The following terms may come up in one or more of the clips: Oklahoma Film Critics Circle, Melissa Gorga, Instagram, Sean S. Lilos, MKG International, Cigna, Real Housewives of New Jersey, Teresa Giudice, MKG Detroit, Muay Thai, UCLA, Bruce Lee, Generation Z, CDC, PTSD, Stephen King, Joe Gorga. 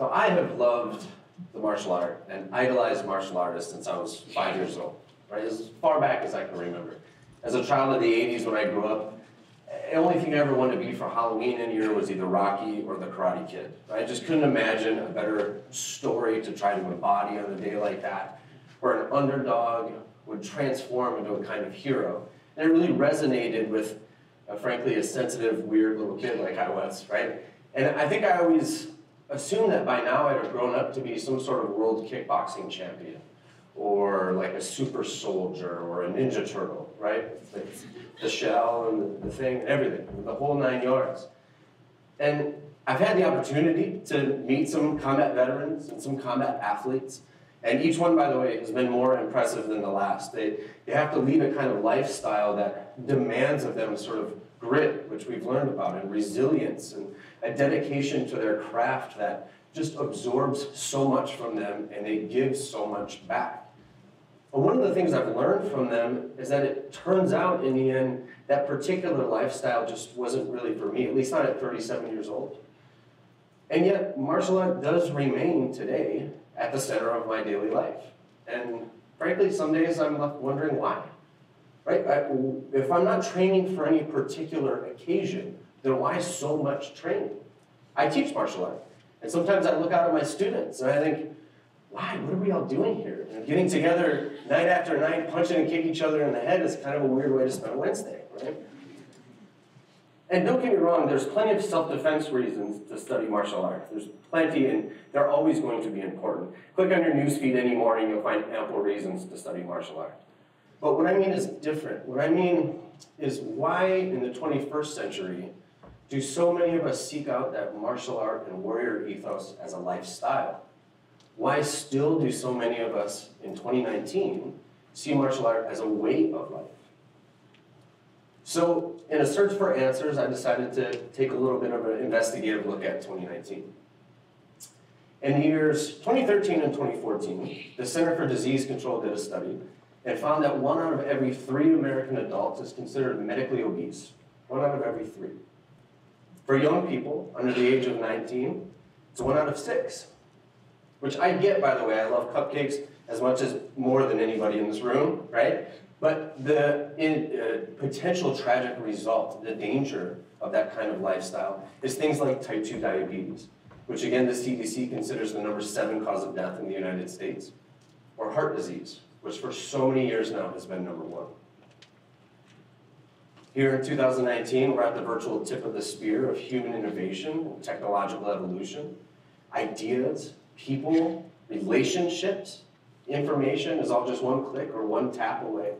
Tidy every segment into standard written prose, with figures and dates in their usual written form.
So I have loved the martial art and idolized martial artists since I was 5 years old, right? As far back as I can remember. As a child of the 80s when I grew up, the only thing I ever wanted to be for Halloween any year was either Rocky or the Karate Kid. I just couldn't imagine a better story to try to embody on a day like that, where an underdog would transform into a kind of hero. And it really resonated with, frankly, a sensitive, weird little kid like I was, right? And I think I always assumed that by now I'd have grown up to be some sort of world kickboxing champion, or like a super soldier, or a ninja turtle, right? It's the shell and the thing and everything, the whole 9 yards. And I've had the opportunity to meet some combat veterans and some combat athletes, and each one, by the way, has been more impressive than the last. They have to lead a kind of lifestyle that demands of them sort of grit, which we've learned about, and resilience, and a dedication to their craft that just absorbs so much from them, and they give so much back. But one of the things I've learned from them is that it turns out, in the end, that particular lifestyle just wasn't really for me, at least not at 37 years old. And yet, martial art does remain today at the center of my daily life. And frankly, some days I'm left wondering why. Right? If I'm not training for any particular occasion, then why so much training? I teach martial art. And sometimes I look out at my students and I think, why? What are we all doing here? And getting together night after night, punching and kicking each other in the head is kind of a weird way to spend Wednesday, right? And don't get me wrong, there's plenty of self-defense reasons to study martial art. There's plenty, and they're always going to be important. Click on your newsfeed any morning, you'll find ample reasons to study martial art. But what I mean is different. What I mean is, why in the 21st century do so many of us seek out that martial art and warrior ethos as a lifestyle? Why still do so many of us in 2019 see martial art as a way of life? So in a search for answers, I decided to take a little bit of an investigative look at 2019. In the years 2013 and 2014, the Center for Disease Control did a study and found that 1 out of every 3 American adults is considered medically obese. 1 out of every 3. For young people under the age of 19, it's 1 out of 6, which I get, by the way. I love cupcakes as much as more than anybody in this room, right? But the potential tragic result, the danger of that kind of lifestyle, is things like type 2 diabetes, which again the CDC considers the number 7 cause of death in the United States, or heart disease, which for so many years now has been number 1. Here in 2019, we're at the virtual tip of the spear of human innovation, technological evolution. Ideas, people, relationships, information is all just 1 click or 1 tap away.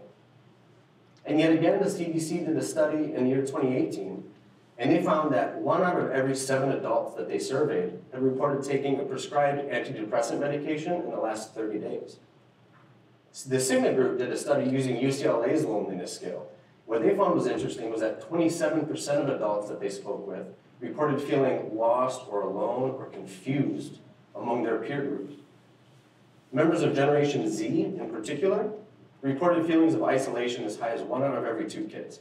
And yet again, the CDC did a study in the year 2018, and they found that 1 out of every 7 adults that they surveyed had reported taking a prescribed antidepressant medication in the last 30 days. The Cigna group did a study using UCLA's loneliness scale. What they found was interesting was that 27% of adults that they spoke with reported feeling lost or alone or confused among their peer groups. Members of Generation Z, in particular, reported feelings of isolation as high as 1 out of every 2 kids.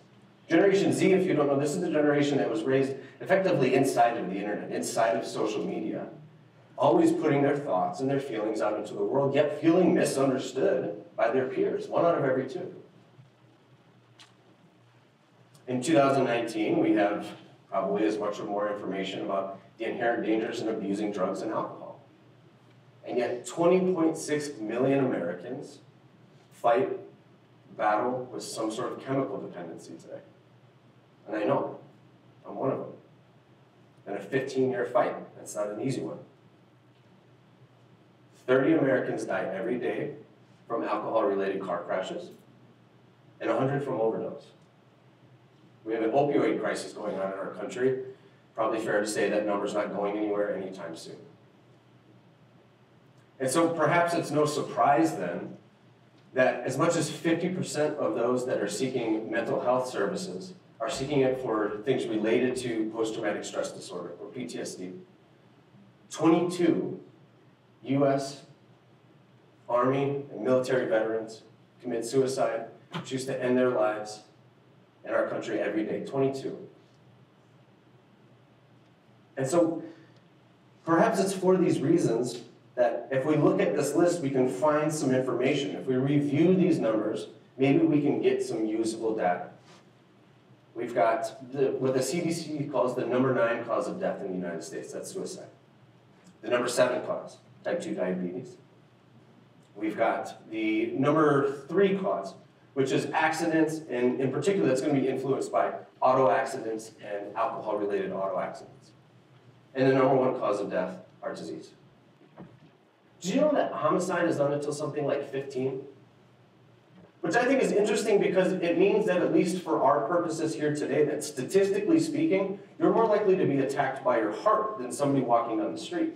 Generation Z, if you don't know, this is the generation that was raised effectively inside of the internet, inside of social media, always putting their thoughts and their feelings out into the world, yet feeling misunderstood by their peers, 1 out of every 2. In 2019, we have probably as much or more information about the inherent dangers in abusing drugs and alcohol. And yet 20.6 million Americans battle with some sort of chemical dependency today. And I know, I'm one of them. And a 15-year fight, that's not an easy one. 30 Americans die every day from alcohol-related car crashes, and 100 from overdose. We have an opioid crisis going on in our country. Probably fair to say that number's not going anywhere anytime soon. And so perhaps it's no surprise then that as much as 50% of those that are seeking mental health services are seeking it for things related to post-traumatic stress disorder, or PTSD. 22 US Army and military veterans commit suicide, choose to end their lives in our country every day, 22. And so Perhaps it's for these reasons that if we look at this list, we can find some information. If we review these numbers, maybe we can get some usable data. We've got what the CDC calls the number 9 cause of death in the United States, that's suicide. The number 7 cause, type 2 diabetes. We've got the number 3 cause, which is accidents, and in particular, that's going to be influenced by auto accidents and alcohol-related auto accidents. And the number 1 cause of death, heart disease. Do you know that homicide is not until something like 15? Which I think is interesting because it means that, at least for our purposes here today, that statistically speaking, you're more likely to be attacked by your heart than somebody walking down the street.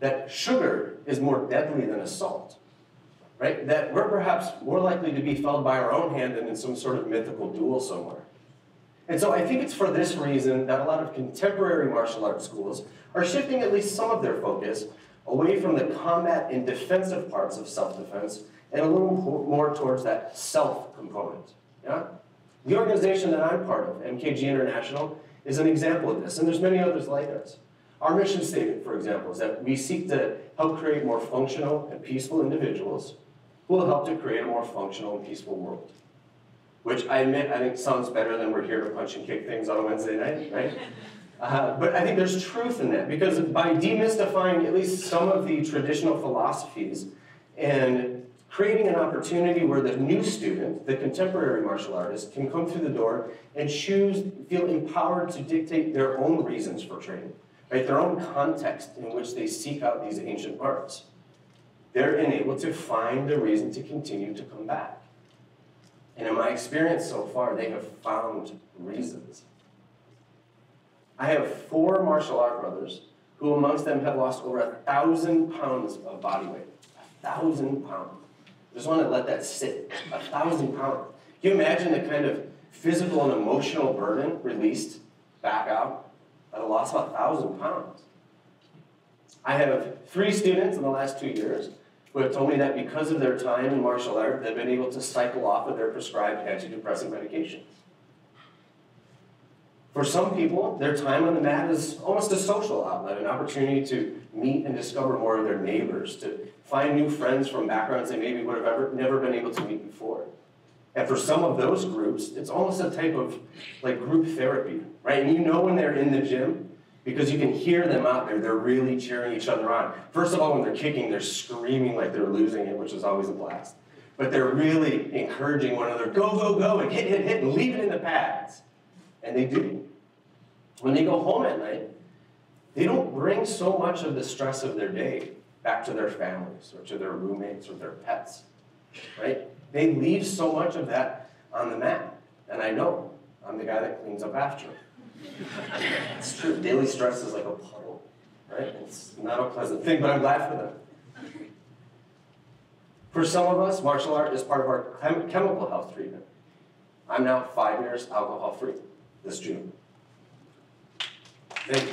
That sugar is more deadly than assault, right? That we're perhaps more likely to be felled by our own hand than in some sort of mythical duel somewhere. And so I think it's for this reason that a lot of contemporary martial arts schools are shifting at least some of their focus away from the combat and defensive parts of self-defense and a little more towards that self component. Yeah? The organization that I'm part of, MKG International, is an example of this, and there's many others like us. Our mission statement, for example, is that we seek to help create more functional and peaceful individuals who will help to create a more functional and peaceful world. Which I admit, I think sounds better than we're here to punch and kick things on a Wednesday night, right? But I think there's truth in that, because by demystifying at least some of the traditional philosophies and creating an opportunity where the new student, the contemporary martial artist, can come through the door and choose, feel empowered to dictate their own reasons for training, right? Their own context in which they seek out these ancient arts. They're enabled to find the reason to continue to come back. And in my experience so far, they have found reasons. I have 4 martial art brothers who amongst them have lost over 1,000 pounds of body weight. 1,000 pounds. I just want to let that sit. 1,000 pounds. Can you imagine the kind of physical and emotional burden released back out at a loss of 1,000 pounds? I have 3 students in the last 2 years who have told me that because of their time in martial art, they've been able to cycle off of their prescribed antidepressant medications. For some people, their time on the mat is almost a social outlet, an opportunity to meet and discover more of their neighbors, to find new friends from backgrounds they maybe would have never been able to meet before. And for some of those groups, it's almost a type of like group therapy, right? And you know when they're in the gym, because you can hear them out there, they're really cheering each other on. First of all, when they're kicking, they're screaming like they're losing it, which is always a blast. But they're really encouraging one another, go, go, go, and hit, hit, hit, and leave it in the pads. And they do. When they go home at night, they don't bring so much of the stress of their day back to their families or to their roommates or their pets, right? They leave so much of that on the mat. And I know, I'm the guy that cleans up after them. It's true. Daily stress is like a puddle, right? It's not a pleasant thing, but I'm glad for them. For some of us, martial art is part of our chemical health treatment. I'm now 5 years alcohol-free this June. Thank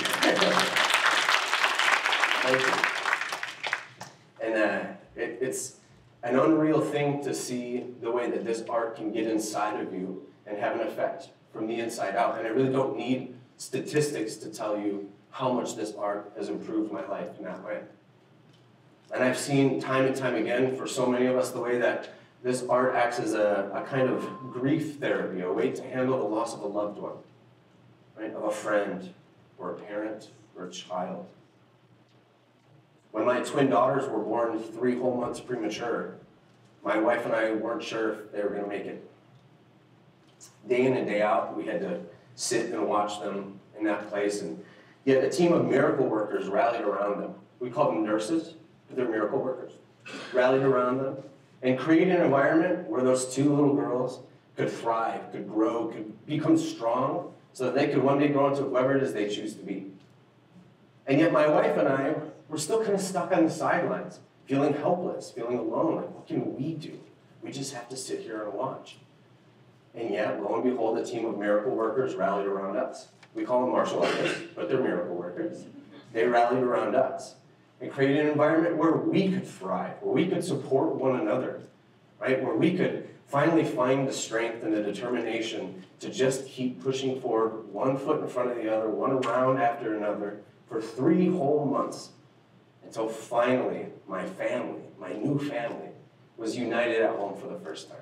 you. Thank you. And it's an unreal thing to see the way that this art can get inside of you and have an effect from the inside out. And I really don't need statistics to tell you how much this art has improved my life in that way. And I've seen time and time again, for so many of us, the way that this art acts as a kind of grief therapy, a way to handle the loss of a loved one, right? Of a friend, or a parent, or a child. When my twin daughters were born 3 whole months premature, my wife and I weren't sure if they were going to make it. Day in and day out, we had to sit and watch them in that place, and yet a team of miracle workers rallied around them. We called them nurses, but they're miracle workers. Rallied around them and created an environment where those 2 little girls could thrive, could grow, could become strong, so that they could one day grow into whoever it is they choose to be. And yet my wife and I were still kind of stuck on the sidelines, feeling helpless, feeling alone, like what can we do? We just have to sit here and watch. And yet, lo and behold, a team of miracle workers rallied around us. We call them martial artists, but they're miracle workers. They rallied around us and created an environment where we could thrive, where we could support one another, right? Where we could finally find the strength and the determination to just keep pushing forward, one foot in front of the other, one round after another, for 3 whole months until finally my family, my new family, was united at home for the first time.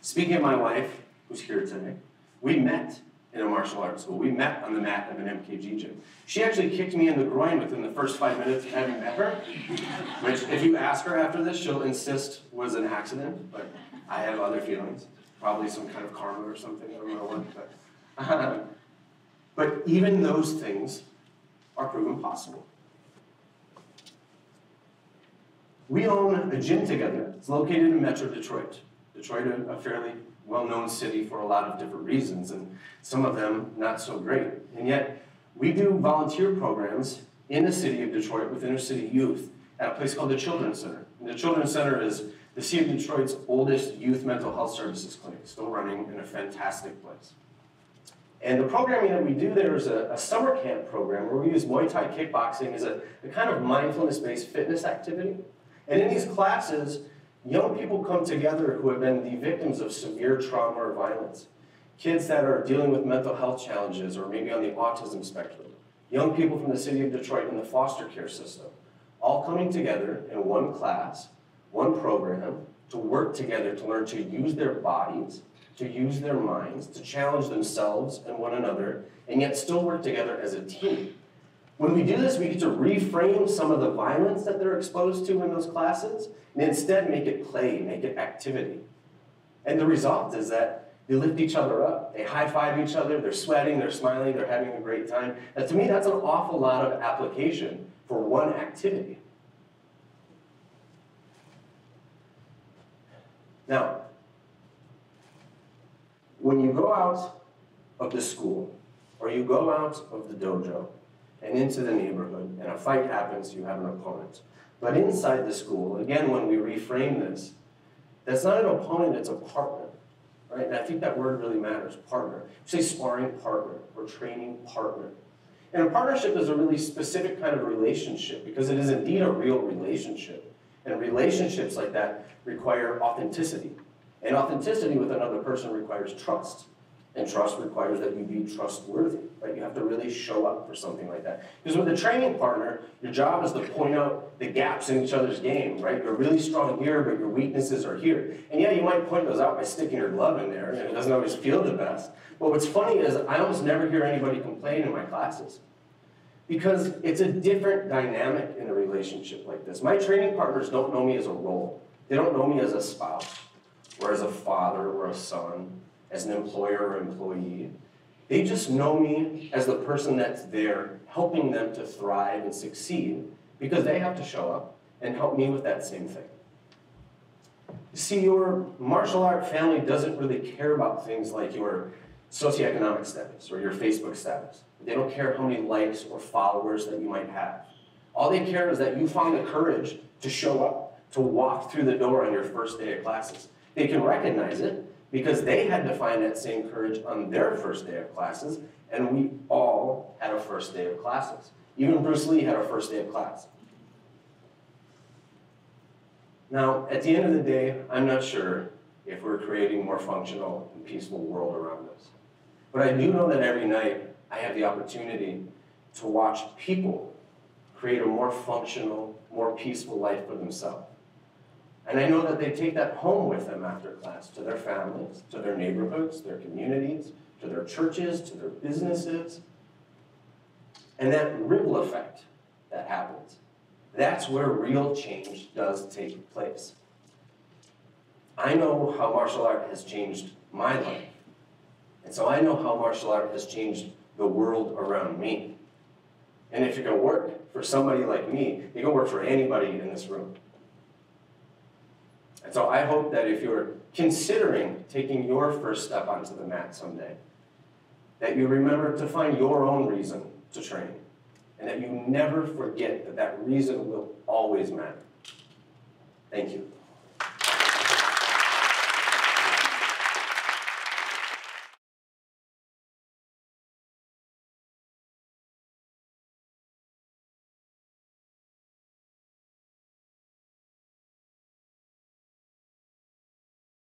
Speaking of my wife, who's here today, we met in a martial arts school. We met on the mat of an MKG gym. She actually kicked me in the groin within the first 5 minutes of having met her, which if you ask her after this, she'll insist was an accident, but I have other feelings. Probably some kind of karma or something, I don't know what, but even those things are proven possible. We own a gym together. It's located in Metro Detroit. Detroit, a fairly well-known city for a lot of different reasons, and some of them not so great. And yet, we do volunteer programs in the city of Detroit with inner-city youth at a place called the Children's Center. And the Children's Center is the city of Detroit's oldest youth mental health services clinic, still running in a fantastic place. And the programming that we do there is a summer camp program where we use Muay Thai kickboxing as a kind of mindfulness-based fitness activity. And in these classes, young people come together who have been the victims of severe trauma or violence. Kids that are dealing with mental health challenges or maybe on the autism spectrum. Young people from the city of Detroit in the foster care system. All coming together in one class, one program, to work together to learn to use their bodies, to use their minds, to challenge themselves and one another, and yet still work together as a team. When we do this, we get to reframe some of the violence that they're exposed to in those classes, and instead make it play, make it activity. And the result is that they lift each other up, they high-five each other, they're sweating, they're smiling, they're having a great time. Now, to me, that's an awful lot of application for one activity. Now, when you go out of the school, or you go out of the dojo, and into the neighborhood, and a fight happens, you have an opponent. But inside the school, again, when we reframe this, that's not an opponent, it's a partner, right? And I think that word really matters, partner. You say sparring partner, or training partner. And a partnership is a really specific kind of relationship, because it is indeed a real relationship. And relationships like that require authenticity. And authenticity with another person requires trust. And trust requires that you be trustworthy, right? You have to really show up for something like that. Because with a training partner, your job is to point out the gaps in each other's game, right? You're really strong here, but your weaknesses are here. And yeah, you might point those out by sticking your glove in there, and it doesn't always feel the best. But what's funny is I almost never hear anybody complain in my classes. Because it's a different dynamic in a relationship like this. My training partners don't know me as a role. They don't know me as a spouse, or as a father, or a son, as an employer or employee. They just know me as the person that's there helping them to thrive and succeed because they have to show up and help me with that same thing. See, your martial art family doesn't really care about things like your socioeconomic status or your Facebook status. They don't care how many likes or followers that you might have. All they care is that you found the courage to show up, to walk through the door on your first day of classes. They can recognize it, because they had to find that same courage on their first day of classes, and we all had a first day of classes. Even Bruce Lee had a first day of class. Now, at the end of the day, I'm not sure if we're creating a more functional and peaceful world around us. But I do know that every night I have the opportunity to watch people create a more functional, more peaceful life for themselves. And I know that they take that home with them after class, to their families, to their neighborhoods, their communities, to their churches, to their businesses. And that ripple effect that happens, that's where real change does take place. I know how martial art has changed my life. And so I know how martial art has changed the world around me. And if you can work for somebody like me, you can work for anybody in this room. And so I hope that if you're considering taking your first step onto the mat someday, that you remember to find your own reason to train, and that you never forget that that reason will always matter. Thank you.